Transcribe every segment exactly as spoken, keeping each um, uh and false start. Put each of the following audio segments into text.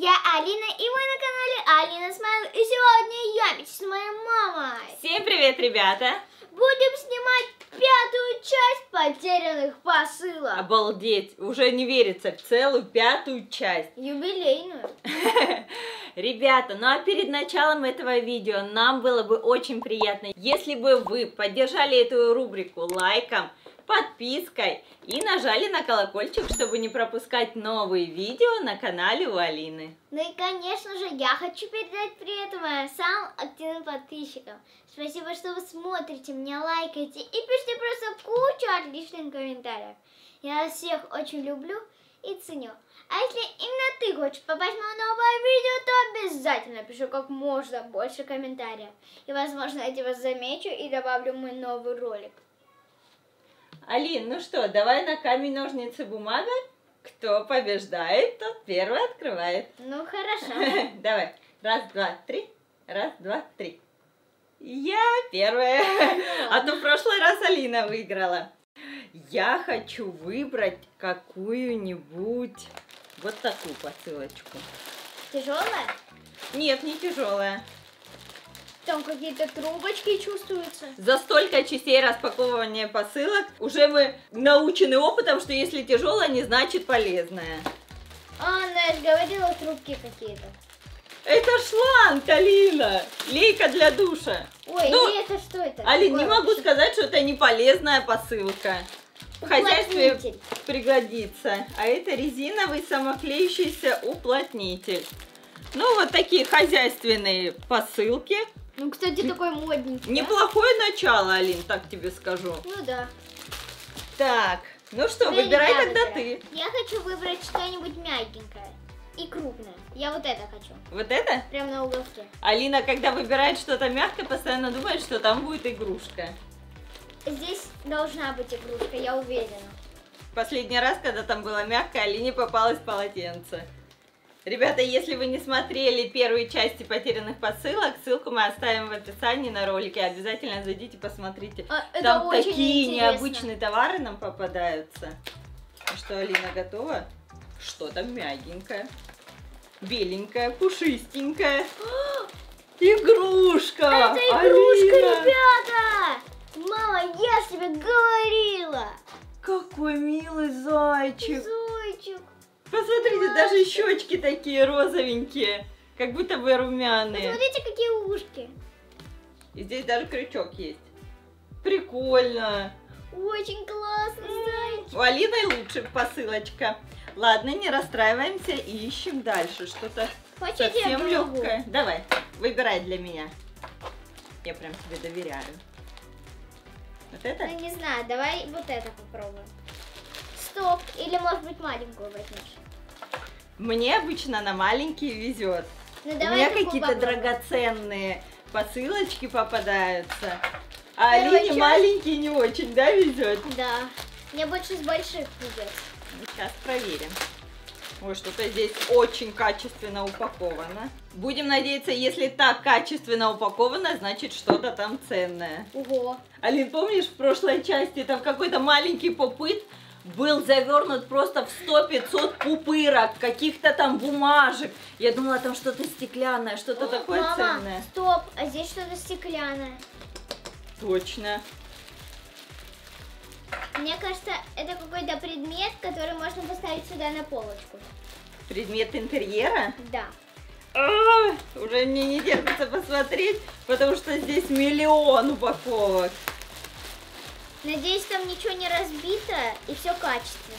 я Алина, и вы на канале Алина Смайл, и сегодня я вместе с моей мамой. Всем привет, ребята! Будем снимать пятую часть потерянных посылок. Обалдеть, уже не верится, в целую пятую часть. Юбилейную. Ребята, ну а перед началом этого видео нам было бы очень приятно, если бы вы поддержали эту рубрику лайком, подпиской и нажали на колокольчик, чтобы не пропускать новые видео на канале у Алины. Ну и конечно же я хочу передать привет моим самым активным подписчикам. Спасибо, что вы смотрите меня, лайкаете и пишите просто кучу отличных комментариев. Я вас всех очень люблю и ценю. А если именно ты хочешь попасть в мое новое видео, то обязательно пиши как можно больше комментариев. И возможно я тебя замечу и добавлю в мой новый ролик. Алин, ну что, давай на камень, ножницы, бумага. Кто побеждает, тот первый открывает. Ну, хорошо. Давай. Раз, два, три. Раз, два, три. Я первая. А то в прошлый раз Алина выиграла. Я хочу выбрать какую-нибудь вот такую посылочку. Тяжелая? Нет, не тяжелая. Там какие-то трубочки чувствуются. За столько частей распаковывания посылок уже мы научены опытом, что если тяжелое, не значит полезное. А, она же говорила, трубки какие-то. Это шланг, Алина. Лейка для душа. Ой, ну, и это что это? Алин, не могу что? сказать, что это не полезная посылка. В хозяйстве пригодится. А это резиновый самоклеющийся уплотнитель. Ну, вот такие хозяйственные посылки. Ну, кстати, такой модненький. Неплохое да? начало, Алин, так тебе скажу. Ну да. Так, ну что, Теперь выбирай тогда выбираю. ты. Я хочу выбрать что-нибудь мягенькое и крупное. Я вот это хочу. Вот это? Прям на уголке. Алина, когда выбирает что-то мягкое, постоянно думает, что там будет игрушка. Здесь должна быть игрушка, я уверена. Последний раз, когда там было мягкое, Алине попалось полотенце. Ребята, если вы не смотрели первые части потерянных посылок, ссылку мы оставим в описании на ролике. Обязательно зайдите, посмотрите. А, Там такие интересно. необычные товары нам попадаются. Ну что, Алина, готова? Что-то мягенькое, беленькое, пушистенькое. О, игрушка! Это игрушка, Алина! Ребята! Мама, я тебе говорила! Какой милый зайчик! Зайчик! Посмотрите, даже щечки такие розовенькие, как будто бы румяные. Посмотрите, какие ушки. И здесь даже крючок есть. Прикольно. Очень классно, зайчик. У Алины лучше посылочка. Ладно, не расстраиваемся и ищем дальше. Что-то совсем легкое. Давай, выбирай для меня. Я прям тебе доверяю. Вот это? Я не знаю, давай вот это попробуем. Стоп, или может быть маленькую возьмешь? Мне обычно на маленькие везет. Ну, у меня какие-то драгоценные посылочки попадаются. А Алине маленькие не очень, да, везет? Да. Мне больше с больших везет. Сейчас проверим. Ой, что-то здесь очень качественно упаковано. Будем надеяться, если так качественно упаковано, значит что-то там ценное. Ого. Алин, помнишь, в прошлой части там какой-то маленький попыт был завернут просто в сто пятьсот пупырок, каких-то там бумажек. Я думала, там что-то стеклянное, что-то такое мама, ценное. Стоп, а здесь что-то стеклянное. Точно. Мне кажется, это какой-то предмет, который можно поставить сюда на полочку. Предмет интерьера? Да. А-а-а, уже мне не терпится посмотреть, потому что здесь миллион упаковок. Надеюсь, там ничего не разбито и все качественно.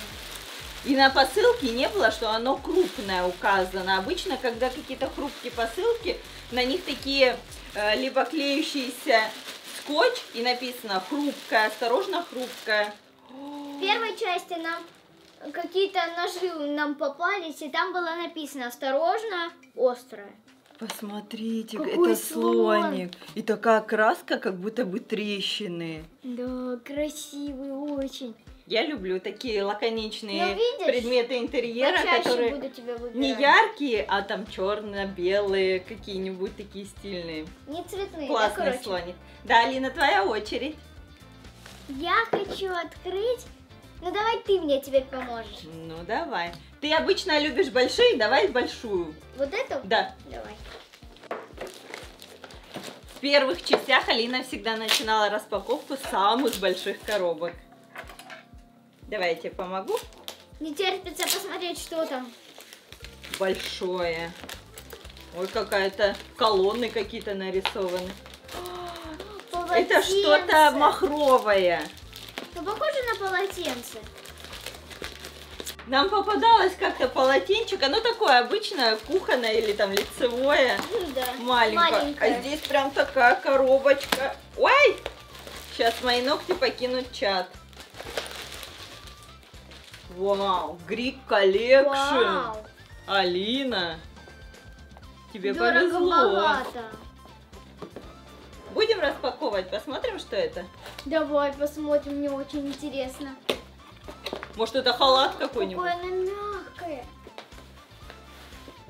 И на посылке не было, что оно крупное указано. Обычно, когда какие-то хрупкие посылки, на них такие э, либо клеющийся скотч и написано хрупкая, осторожно хрупкая. В первой части нам какие-то ножи нам попались, и там было написано осторожно, острое. Посмотрите, какой это слоник. слоник. И такая краска, как будто бы трещины. Да, красивый очень. Я люблю такие лаконичные видишь, предметы интерьера, которые не яркие, а там черно-белые, какие-нибудь такие стильные. Не цветные. Классный да, слоник. Да, Алина, твоя очередь. Я хочу открыть. Ну, давай ты мне теперь поможешь. Ну, давай. Ты обычно любишь большие, давай большую. Вот эту? Да. Давай. В первых частях Алина всегда начинала распаковку с самых больших коробок. Давай я тебе помогу. Не терпится посмотреть, что там. Большое. Ой, какая-то колонны какие-то нарисованы. О, это что-то махровое. Это похоже на полотенце. Нам попадалось как-то полотенчик, оно такое обычное, кухонное или там лицевое, да, маленькое. Маленькое. А здесь прям такая коробочка. Ой! Сейчас мои ногти покинут чат. Вау! Greek Collection! Вау. Алина! Тебе повезло! Будем распаковывать, посмотрим, что это? Давай посмотрим, мне очень интересно. Может, это халат какой-нибудь? Какое она мягкое.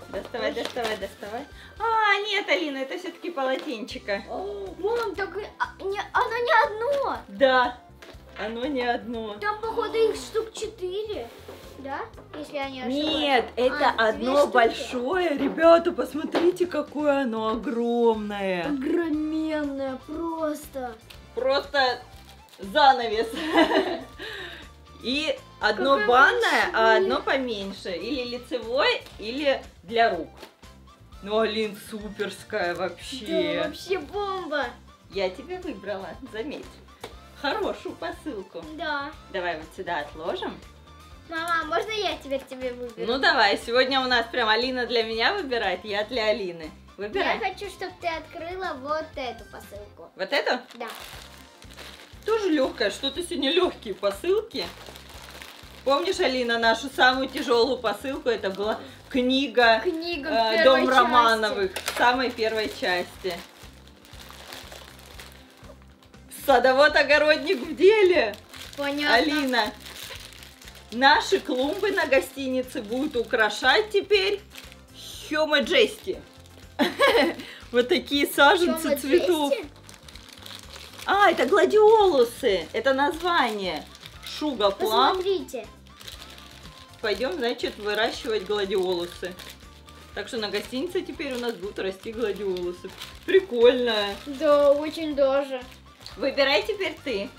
Доставай, Ой. доставай, доставай. А, нет, Алина, это все-таки полотенчика. О, мам, так а, не, оно не одно. Да, оно не одно. Там, походу, их штук четыре, да? Если я не ошибаюсь. Нет, это а, одно большое. Ребята, посмотрите, какое оно огромное. Огроменное просто. Просто занавес. И одно банное, а одно поменьше. Или лицевой, или для рук. Ну, Алин, суперская вообще. Да, вообще бомба. Я тебе выбрала, заметь. Хорошую посылку. Да. Давай вот сюда отложим. Мама, можно я теперь тебе выберу? Ну, давай. Сегодня у нас прям Алина для меня выбирает, я для Алины. Выбирай. Я хочу, чтобы ты открыла вот эту посылку. Вот эту? Да. Тоже легкая, что-то сегодня легкие посылки. Помнишь, Алина, нашу самую тяжелую посылку? Это была книга, книга э, «Дом части. Романовых» в самой первой части. Садовод-огородник в деле. Понятно. Алина, наши клумбы на гостинице будут украшать теперь Хёма Джести. Вот такие саженцы цветов. А, это гладиолусы, это название. Шугаплам. Посмотрите. Пойдем, значит, выращивать гладиолусы. Так что на гостинице теперь у нас будут расти гладиолусы. Прикольно. Да, очень даже. Выбирай теперь ты.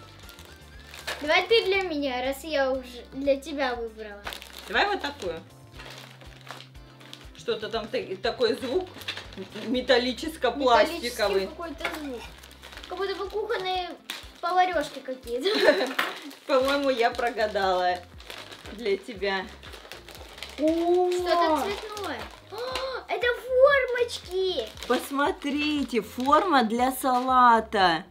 Давай ты для меня, раз я уже для тебя выбрала. Давай вот такую. Что-то там такой звук металлическо-пластиковый. Металлический какой-то звук. Как будто бы кухонные поварешки какие-то. По-моему, я прогадала для тебя. Что-то цветное. Это формочки. Посмотрите, форма для салата.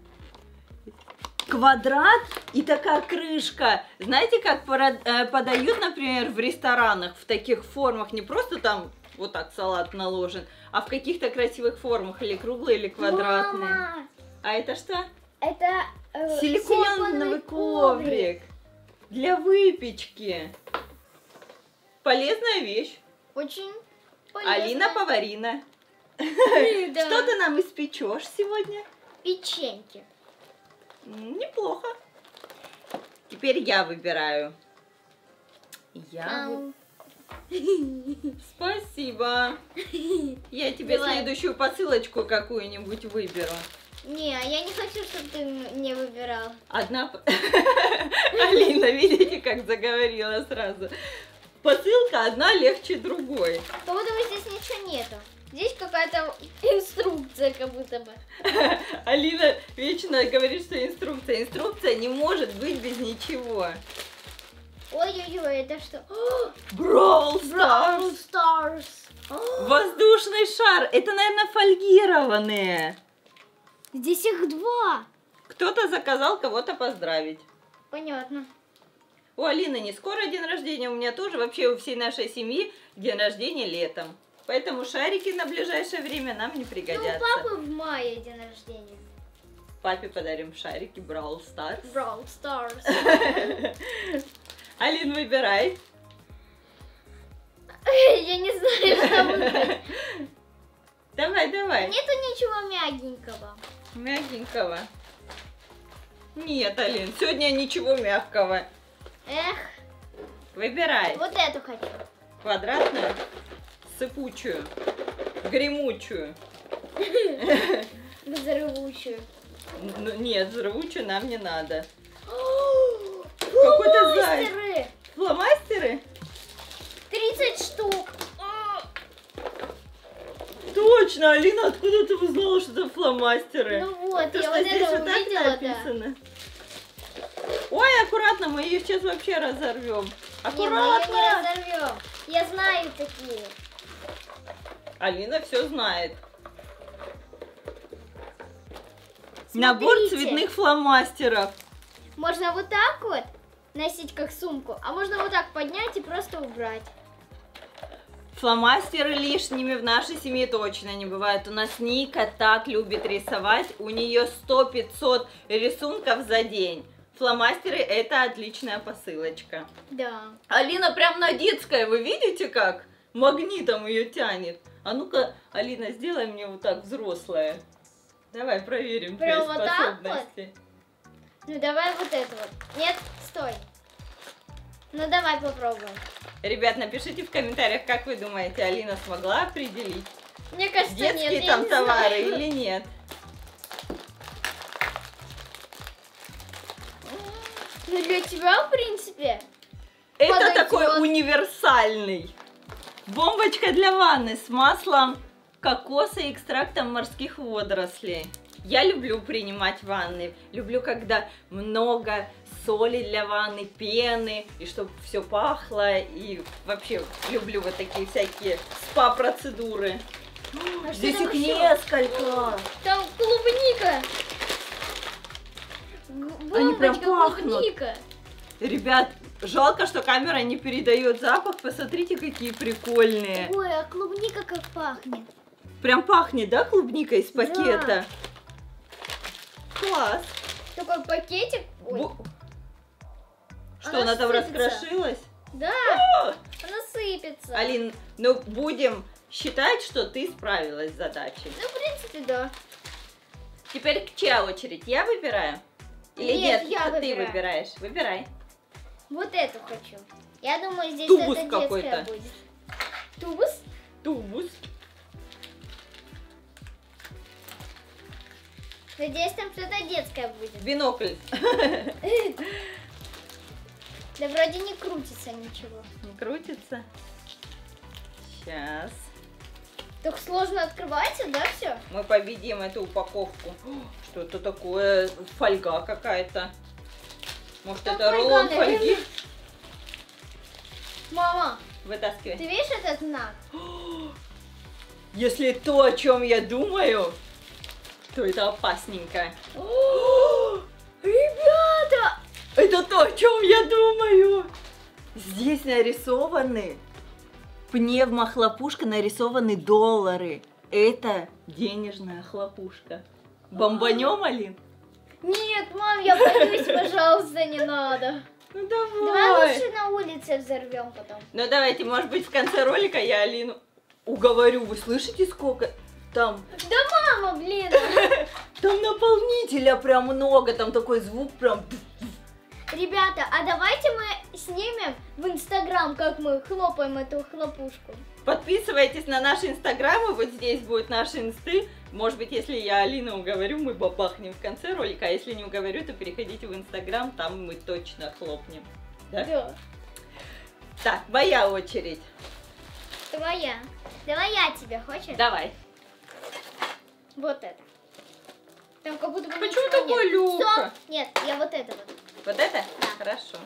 Квадрат и такая крышка. Знаете, как подают, например, в ресторанах в таких формах? Не просто там вот так салат наложен, а в каких-то красивых формах. Или круглые, или квадратные. Мама! А это что? Это э, силиконовый, силиконовый коврик. коврик для выпечки. Полезная вещь. Очень полезная. Алина поварина. Да. Что ты нам испечешь сегодня? Печеньки. Неплохо. Теперь я выбираю. Я. Ау. Спасибо. Я тебе Давай. следующую посылочку какую-нибудь выберу. Не, я не хочу, чтобы ты не выбирал. Одна... Алина, видите, как заговорила сразу. Посылка одна легче другой. Как будто бы здесь ничего нету. Здесь какая-то инструкция, как будто бы. Алина вечно говорит, что инструкция. Инструкция не может быть без ничего. Ой-ой-ой, это что? Brawl Stars. Brawl Stars. Воздушный шар. Это, наверное, фольгированные. Здесь их два. Кто-то заказал кого-то поздравить. Понятно. У Алины не скоро день рождения, у меня тоже, вообще у всей нашей семьи день рождения летом. Поэтому шарики на ближайшее время нам не пригодятся. Ну, у папы в мае день рождения. Папе подарим шарики Brawl Stars. Brawl Stars. Алин, выбирай. Я не знаю, что выбрать. Давай, давай. Нету ничего мягенького. Мягенького? Нет, Алин, сегодня ничего мягкого. Эх. Выбирай. Вот эту хочу. квадратную, сыпучую, гремучую. Взрывучую. Нет, взрывучую нам не надо. Какой-то заяц. Фломастеры? тридцать штук. Точно, Алина, откуда ты узнала, что это фломастеры? Ну вот, я вот это увидела. Ой, аккуратно, мы ее сейчас вообще разорвем. Аккуратно. Не, мы ее не разорвем. Я знаю такие. Алина все знает. Смотрите. Набор цветных фломастеров. Можно вот так вот носить как сумку, а можно вот так поднять и просто убрать. Фломастеры лишними в нашей семье точно не бывает. У нас Ника так любит рисовать. У нее сто пятьсот рисунков за день. Фломастеры — это отличная посылочка. Да. Алина прям надитская, вы видите как? Магнитом ее тянет. А ну-ка, Алина, сделай мне вот так взрослая. Давай проверим твои вот способности. Так вот? Ну давай вот это вот. Нет, стой. Ну давай попробуем. Ребят, напишите в комментариях, как вы думаете, Алина смогла определить, мне кажется, детские нет, там товары знаю. Или нет. Ну для тебя, в принципе. Это подойдет. Такой универсальный. Бомбочка для ванны с маслом кокоса и экстрактом морских водорослей. Я люблю принимать ванны. Люблю, когда много соли для ванны, пены, и чтобы все пахло. И вообще люблю вот такие всякие спа-процедуры. А здесь их еще? Несколько. Там клубника. Бомбочка. Они прям пахнут. Клубника. Ребят, жалко, что камера не передает запах. Посмотрите, какие прикольные. Ой, а клубника как пахнет. Прям пахнет, да, клубника из пакета? Да. Класс. Такой пакетик. Бу... Что, она, она там сыпется. Раскрошилась? Да, а -а -а! Она сыпется. Алин, ну будем считать, что ты справилась с задачей. Ну, в принципе, да. Теперь к чья очередь? Я выбираю? Или нет, нет я выбираю. Ты выбираешь? Выбирай. Вот эту хочу. Я думаю, здесь тубус это детская будет. Тубус? Тубус. Надеюсь, там что-то детское будет. Бинокль. Да вроде не крутится ничего. Не крутится? Сейчас. Так сложно открывается, да, все? Мы победим эту упаковку. Что-то такое, фольга какая-то. Может, что это рулон фольги? Наверное... Мама, вытаскивай. Ты видишь этот знак? Если то, о чем я думаю, то это опасненько. О, ребята! Это то, о чем я думаю. Здесь нарисованы пневмохлопушка, нарисованы доллары. Это денежная хлопушка. Бомбанем, Алин? Нет, мам, я боюсь, пожалуйста, не надо. Ну давай. Давай лучше на улице взорвем потом. Ну давайте, может быть, в конце ролика я Алину уговорю. Вы слышите, сколько там? Да мама, блин. Там наполнителя прям много, там такой звук прям... Ребята, а давайте мы снимем в Инстаграм, как мы хлопаем эту хлопушку. Подписывайтесь на наши Инстаграмы, вот здесь будут наши инсты. Может быть, если я Алину уговорю, мы бабахнем в конце ролика, а если не уговорю, то переходите в Инстаграм, там мы точно хлопнем. Да? Да. Так, моя очередь. Твоя. Давай я тебя, хочешь? Давай. Вот это. Там как будто бы... Почему такой люк? Нет, я вот это вот. Вот это? Да. Хорошо.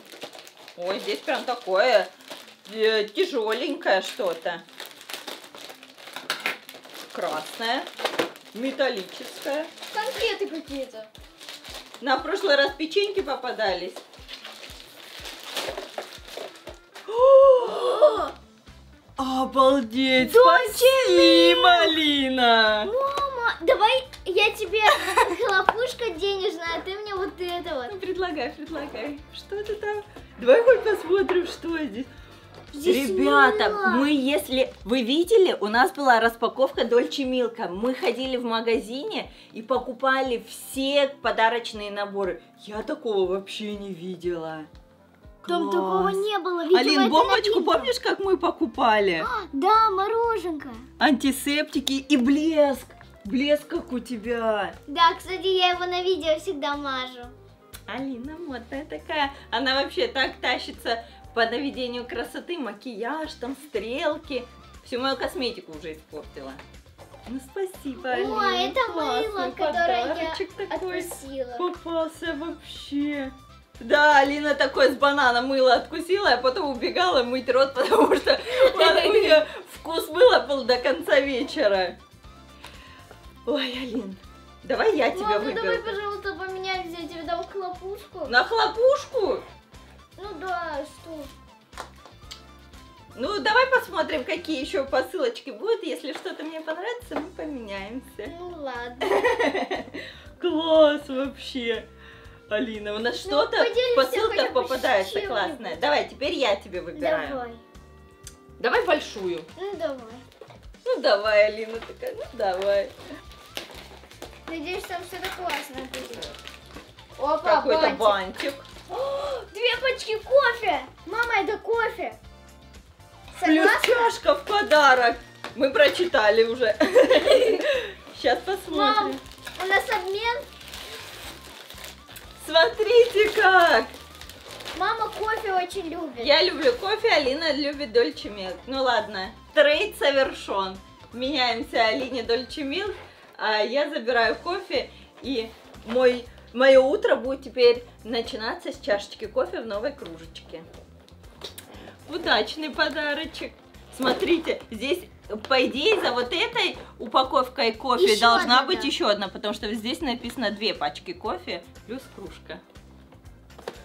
Ой, здесь прям такое э, тяжеленькое что-то. Красное, металлическое. Конфеты какие-то. На прошлый раз печеньки попадались. О! Обалдеть! Спасибо, Алина! Мама, давай... Я тебе хлопушка денежная, а ты мне вот это вот. Ну, предлагай, предлагай. Что ты там? Давай хоть посмотрим, что здесь. здесь Ребята, мило. Мы если... Вы видели, у нас была распаковка Dolce Milk. Мы ходили в магазине и покупали все подарочные наборы. Я такого вообще не видела. Там класс. Такого не было. Видимо, Алин, бомбочку напиток. Помнишь, как мы покупали? А, да, мороженка. Антисептики и блеск. Блеск как у тебя. Да, кстати, я его на видео всегда мажу. Алина модная такая. Она вообще так тащится по наведению красоты. Макияж, там стрелки. Всю мою косметику уже испортила. Ну, спасибо, Алина. О, это мыло, которое я такой откусила. Попался вообще. Да, Алина такой с банана мыло откусила, а потом убегала мыть рот, потому что у нее вкус мыла был до конца вечера. Ой, Алин, давай я тебя выберу. Давай, пожалуйста, поменяемся, я тебе дам хлопушку. На хлопушку? Ну да, что? Ну, давай посмотрим, какие еще посылочки будут. Если что-то мне понравится, мы поменяемся. Ну, ладно. Класс вообще. Алина, у нас что-то в посылках попадается классное. Давай, теперь я тебе выбираю. Давай. Давай большую. Ну, давай. Ну, давай, Алина такая, ну, давай. Надеюсь, там что-то классное будет. Опа, какой-то бантик. Две пачки кофе. Мама, это кофе. Плюс чашка в подарок. Мы прочитали уже. Сейчас посмотрим. Мам, у нас обмен. Смотрите как. Мама кофе очень любит. Я люблю кофе, Алина любит Dolce Milk. Ну ладно, трейд совершен. Меняемся Алине Dolce Milk, а я забираю кофе. И мой, мое утро будет теперь начинаться с чашечки кофе в новой кружечке. Удачный подарочек. Смотрите, здесь, по идее, за вот этой упаковкой кофе еще должна одна, быть да. еще одна, потому что здесь написано две пачки кофе плюс кружка.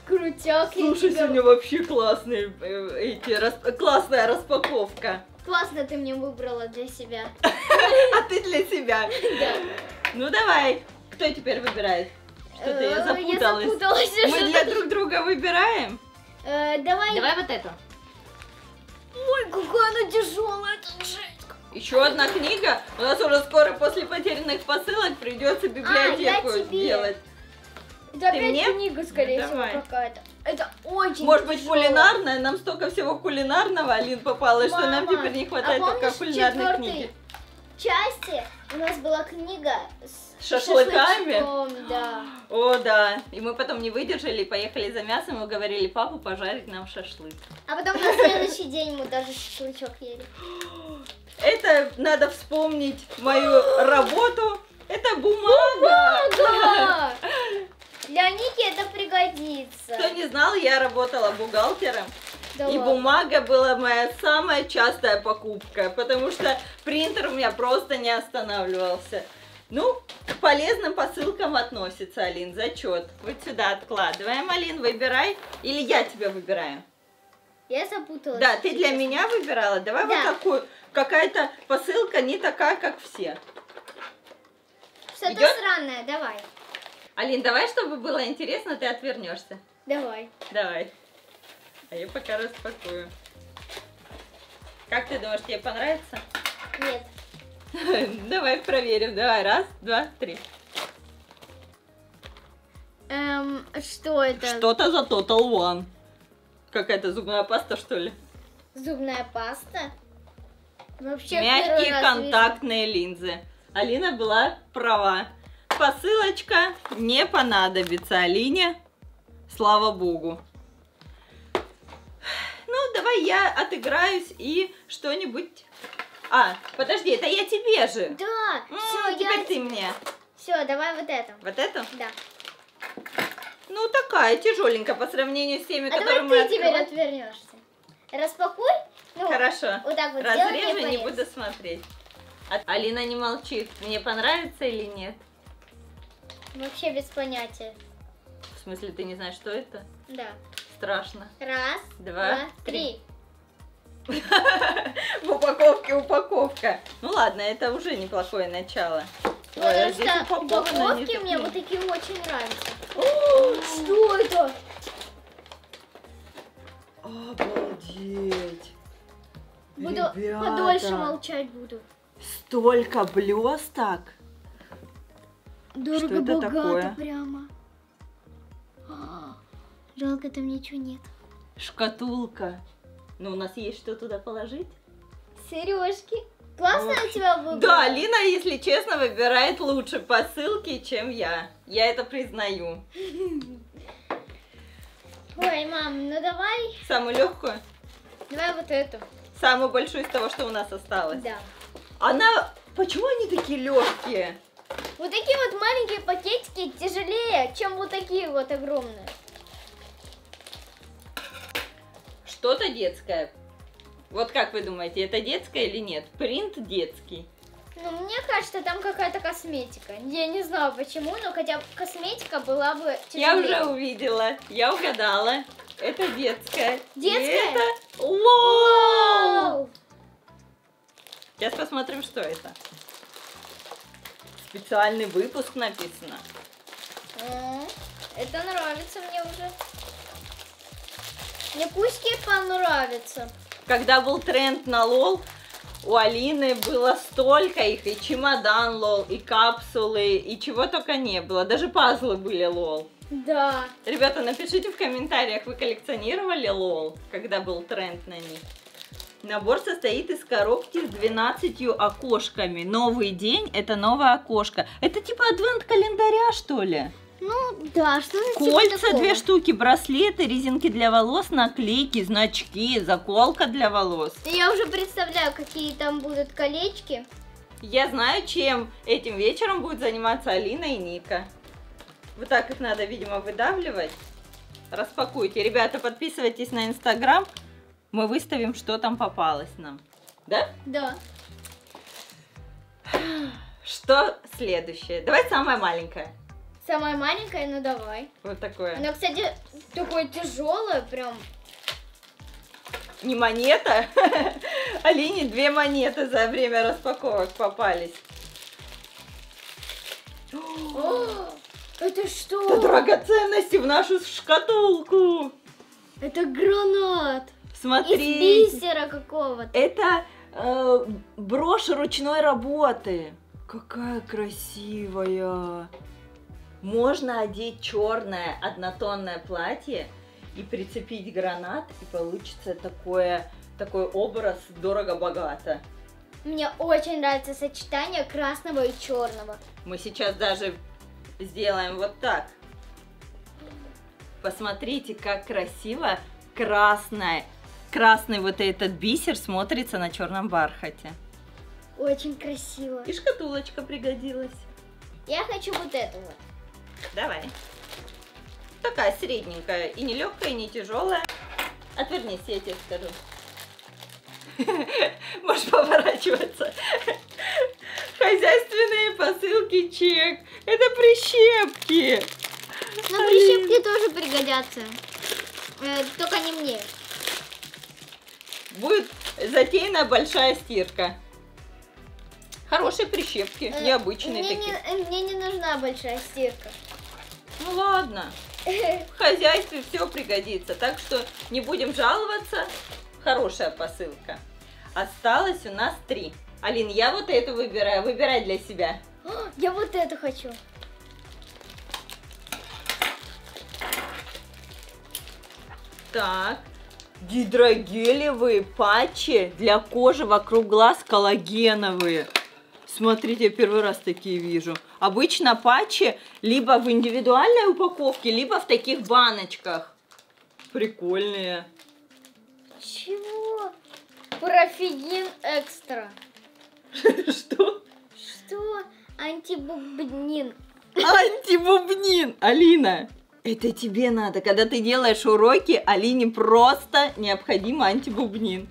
Крутяк. Слушай, сегодня вообще классные, эти, рас, классная распаковка. Классно ты мне выбрала для себя. А ты для себя. Ну давай, кто теперь выбирает? Что-то я запуталась. Мы для друг друга выбираем? Давай. Давай вот эту. Ой, какая она тяжелая, это жесть. Еще одна книга. У нас уже скоро после потерянных посылок придется библиотеку а, сделать. Это ты опять мне? Книга, скорее ну, всего, какая-то. Это очень может тяжелая. Быть, кулинарная. Нам столько всего кулинарного, Алин, попалось, мама, что нам теперь не хватает а только кулинарной книги. В части у нас была книга с шашлыками. Да. О, да. И мы потом не выдержали, поехали за мясом и уговорили папу пожарить нам шашлык. А потом на следующий день мы даже шашлычок ели. Это надо вспомнить мою работу. Это бумага. Бумага! Для Ники это пригодится. Кто не знал, я работала бухгалтером. Да и ладно. Бумага была моя самая частая покупка, потому что принтер у меня просто не останавливался. Ну, к полезным посылкам относится, Алин, зачет. Вот сюда откладываем, Алин, выбирай. Или я тебя выбираю? Я запуталась. Да, ты для меня выбирала. Давай да. вот такую. Какая-то посылка не такая, как все. Что-то странное, давай. Алин, давай, чтобы было интересно, ты отвернешься. Давай. Давай. А я пока распакую. Как ты думаешь, тебе понравится? Нет. Давай проверим. Давай, раз, два, три. Эм, что это? Что-то за тотал уан. Какая-то зубная паста, что ли? Зубная паста? Вообще мягкие контактные линзы. Алина была права. Посылочка не понадобится Алине. Слава богу. Ну, давай я отыграюсь и что-нибудь... А, подожди, это я тебе же. Да, М -м, все, теперь я... ты мне. Все, давай вот эту. Вот эту? Да. Ну, такая тяжеленькая по сравнению с теми, а которые мы... А давай ты открываем. Теперь отвернешься. Распакуй. Ну, хорошо. Вот так вот. Разрежу, не буду смотреть. А... Алина не молчит. Мне понравится или нет? Вообще без понятия. В смысле, ты не знаешь, что это? Да. Страшно. Раз, два, два три. три. В упаковке упаковка. Ну ладно, это уже неплохое начало. Ой, здесь упаковки мне вот такие очень нравятся. О, что это? Обалдеть. Буду подольше молчать буду. Столько блесток. Дорого-богато прямо. Жалко, там ничего нет. шкатулка. Ну, у нас есть что туда положить. Сережки. Классно у тебя выбор. Да, Алина, если честно, выбирает лучше посылки, чем я. Я это признаю. Ой, мам, ну давай. Самую легкую? Давай вот эту. Самую большую из того, что у нас осталось. Да. Она... Почему они такие легкие? Вот такие вот маленькие пакетики тяжелее, чем вот такие вот огромные. Что-то детское. Вот как вы думаете, это детское или нет? Принт детский. Ну, мне кажется, там какая-то косметика. Я не знаю почему, но хотя бы косметика была бы тяжелее. Я уже увидела, я угадала. Это детская. Детская? Это... Л О Л Сейчас посмотрим, что это. Специальный выпуск написано. Это нравится мне уже. Мне пусть понравится. Когда был тренд на Л О Л, у Алины было столько их, и чемодан Л О Л, и капсулы, и чего только не было. Даже пазлы были Л О Л. Да. Ребята, напишите в комментариях, вы коллекционировали Л О Л, когда был тренд на них. Набор состоит из коробки с двенадцатью окошками. Новый день, это новое окошко. Это типа адвент-календаря, что ли? Ну, да, что-то кольца, типа две штуки, браслеты, резинки для волос, наклейки, значки, заколка для волос. Я уже представляю, какие там будут колечки. Я знаю, чем этим вечером будут заниматься Алина и Ника. Вот так их надо, видимо, выдавливать. Распакуйте. Ребята, подписывайтесь на Инстаграм. Мы выставим, что там попалось нам. Да? Да. Что следующее? Давай самое маленькое. Самое маленькое, ну давай. Вот такое. Оно, кстати, такое тяжелое прям. Не монета. Алине две монеты за время распаковок попались. Это что? Это драгоценности в нашу шкатулку. Это гранат. Смотри. Из бисера какого-то. Это э, брошь ручной работы. Какая красивая. Можно одеть черное однотонное платье и прицепить гранат, и получится такое, такой образ дорого-богато. Мне очень нравится сочетание красного и черного. Мы сейчас даже сделаем вот так. Посмотрите, как красиво красное. Красный вот этот бисер смотрится на черном бархате. Очень красиво. И шкатулочка пригодилась. Я хочу вот эту вот. Давай. Такая средненькая. И не легкая, и не тяжелая. Отвернись, я тебе скажу. Можешь поворачиваться. Хозяйственные посылки чек. Это прищепки. Но прищепки тоже пригодятся. Только не мне. Будет затеяна большая стирка. Хорошие прищепки, э, необычные мне такие. Не, мне не нужна большая стирка. Ну ладно, в хозяйстве все пригодится. Так что не будем жаловаться. Хорошая посылка. Осталось у нас три. Алин, я вот эту выбираю. Выбирай для себя. Я вот эту хочу. Так. Гидрогелевые патчи для кожи вокруг глаз коллагеновые. Смотрите, я первый раз такие вижу. Обычно патчи либо в индивидуальной упаковке, либо в таких баночках. Прикольные. Чего? Профигин экстра. Что? Что? Антибубнин. Антибубнин, Алина. Это тебе надо. Когда ты делаешь уроки, Алине просто необходим антибубнин.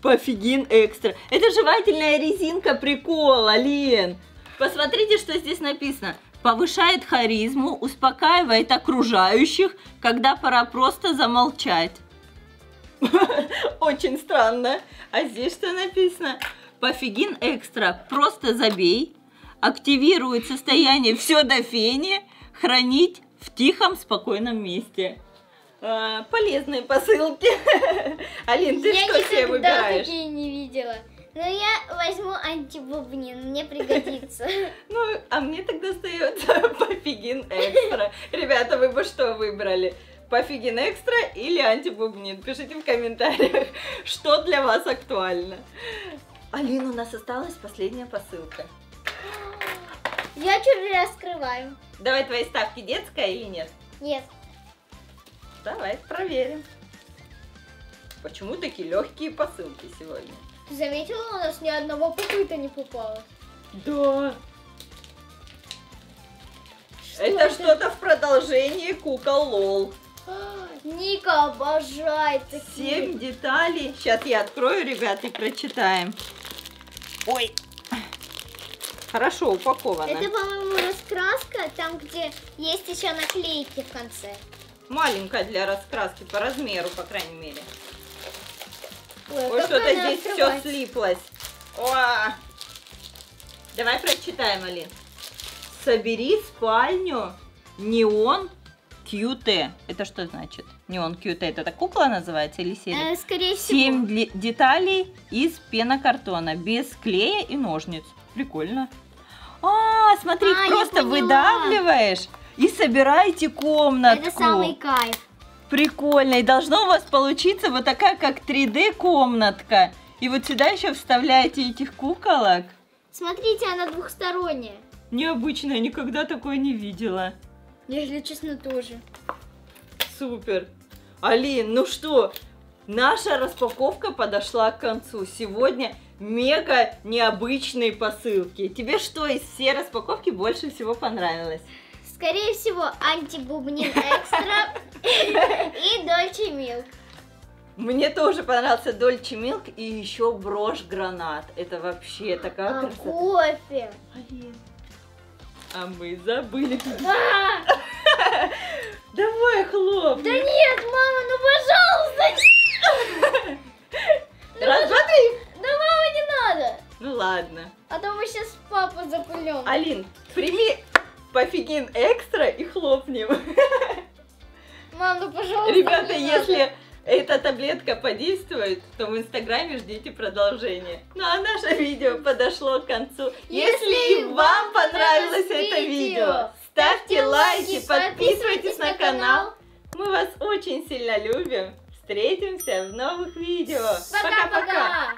Пофигин экстра. Это жевательная резинка, прикол, Алин. Посмотрите, что здесь написано. Повышает харизму, успокаивает окружающих, когда пора просто замолчать. Очень странно. А здесь что написано? Пофигин экстра. Просто забей. Активирует состояние все до фени. Хранить в тихом, спокойном месте. Полезные посылки. Алин, ты что себе выбираешь? Я такие не видела. Но я возьму антибубнин, мне пригодится. Ну, а мне тогда остается пофигин экстра. Ребята, вы бы что выбрали? Пофигин экстра или антибубнит? Пишите в комментариях, что для вас актуально. Алина, у нас осталась последняя посылка. Я чуть не раскрываю. Давай твои ставки, детская или нет? Нет. Давай проверим. Почему такие легкие посылки сегодня? Ты заметила, у нас ни одного попыта не попало? Да. Что это это? Что-то в продолжении кукол лол. А, Ника обожает такие. Семь деталей. Сейчас я открою, ребята, и прочитаем. Ой. Хорошо упаковано. Это, по-моему, раскраска, там, где есть еще наклейки в конце. Маленькая для раскраски, по размеру, по крайней мере. Ой, ой, что-то здесь все слиплось. О! Давай прочитаем, Алин. Собери спальню Неон кью ти. Это что значит? Неон кью ти. Это кукла называется или серия? Э, скорее всего. Семь деталей из пенокартона, без клея и ножниц. Прикольно. А, смотри, а, просто выдавливаешь и собираете комнатку. Это самый кайф. Прикольно. И должно у вас получиться вот такая, как три дэ комнатка. И вот сюда еще вставляете этих куколок. Смотрите, она двухсторонняя. Необычная, никогда такое не видела. Если честно, тоже. Супер. Алин, ну что, наша распаковка подошла к концу. Сегодня мега необычные посылки. Тебе что из всей распаковки больше всего понравилось? Скорее всего, антибубнин экстра и Dolce Milk. Мне тоже понравился Dolce Milk и еще брошь гранат. Это вообще такая красота. Кофе. А мы забыли. Давай хлоп. Да нет, мама, ну пожалуйста. Раз, два, три. Да, мама, не надо. Ну ладно. А то мы сейчас папу запылем. Алин, прими пофигин экстра и хлопнем. Мам, ну пожалуйста. Ребята, если эта таблетка подействует, то в инстаграме ждите продолжения. Ну а наше видео подошло к концу. Если и вам понравилось это видео, ставьте лайки, подписывайтесь на канал. Мы вас очень сильно любим. Встретимся в новых видео. Пока-пока.